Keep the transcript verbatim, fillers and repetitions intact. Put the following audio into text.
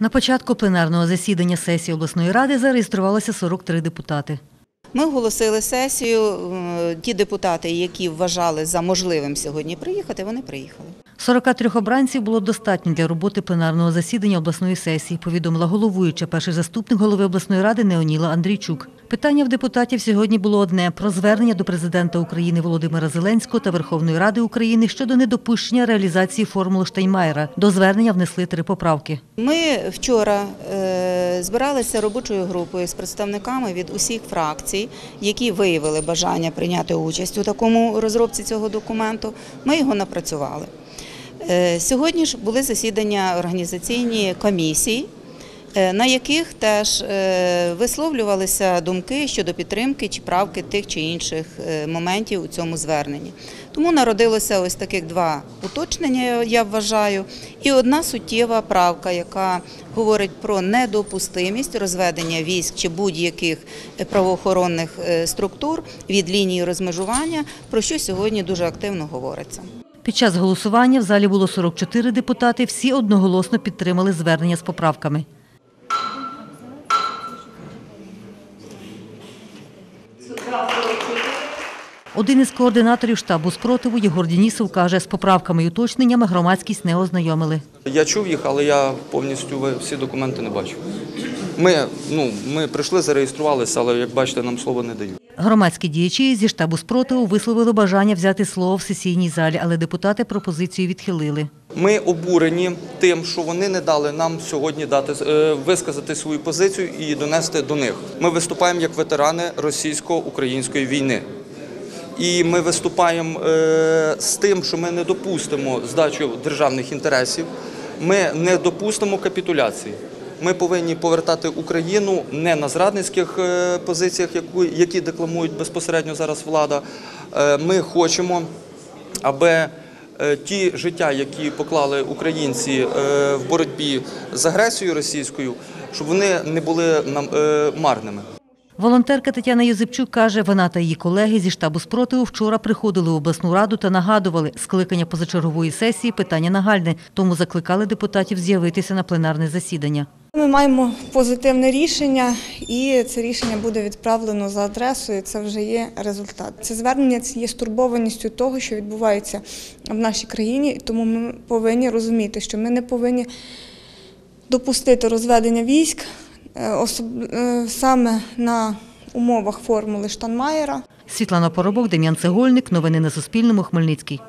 На початку пленарного засідання сесії обласної ради зареєструвалося сорок три депутати. Ми оголосили сесію. Ті депутати, які вважали за можливим сьогодні приїхати, вони приїхали. сорока трьох обранців було достатньо для роботи пленарного засідання обласної сесії, повідомила головуюча перший заступник голови обласної ради Неоніла Андрійчук. Питання в депутатів сьогодні було одне – про звернення до президента України Володимира Зеленського та Верховної Ради України щодо недопущення реалізації формули Штайнмаєра. До звернення внесли три поправки. Ми вчора збиралися робочою групою з представниками від усіх фракцій, які виявили бажання прийняти участь у такому розробці цього документу. Ми його напрацювали. Сьогодні ж були засідання організаційні комісії, на яких теж висловлювалися думки щодо підтримки чи правки тих чи інших моментів у цьому зверненні. Тому народилося ось таких два уточнення, я вважаю, і одна суттєва правка, яка говорить про недопустимість розведення військ чи будь-яких правоохоронних структур від лінії розмежування, про що сьогодні дуже активно говориться. Під час голосування в залі було сорок чотири депутати, всі одноголосно підтримали звернення з поправками. Один із координаторів штабу «Спротиву» Єгор Дінісов каже, з поправками і уточненнями громадськість не ознайомили. Я чув їх, але я повністю всі документи не бачив. Ми, ну, ми прийшли, зареєструвалися, але, як бачите, нам слово не дають. Громадські діячі зі штабу «Спротиву» висловили бажання взяти слово в сесійній залі, але депутати пропозицію відхилили. Ми обурені тим, що вони не дали нам сьогодні дати, висказати свою позицію і донести до них. Ми виступаємо як ветерани російсько-української війни. І ми виступаємо з тим, що ми не допустимо здачу державних інтересів, ми не допустимо капітуляції. Ми повинні повертати Україну не на зрадницьких позиціях, які декламують безпосередньо зараз влада. Ми хочемо, аби ті життя, які поклали українці в боротьбі з агресією російською, щоб вони не були марними. Волонтерка Тетяна Юзипчук каже, вона та її колеги зі штабу «Спротиву» вчора приходили в обласну раду та нагадували, скликання позачергової сесії – питання нагальне, тому закликали депутатів з'явитися на пленарне засідання. Ми маємо позитивне рішення, і це рішення буде відправлено за адресою, це вже є результат. Це звернення є стурбованістю того, що відбувається в нашій країні, тому ми повинні розуміти, що ми не повинні допустити розведення військ, саме на умовах формули Штайнмаєра. Світлана Поробок, Дем'ян Цегольник. Новини на Суспільному. Хмельницький.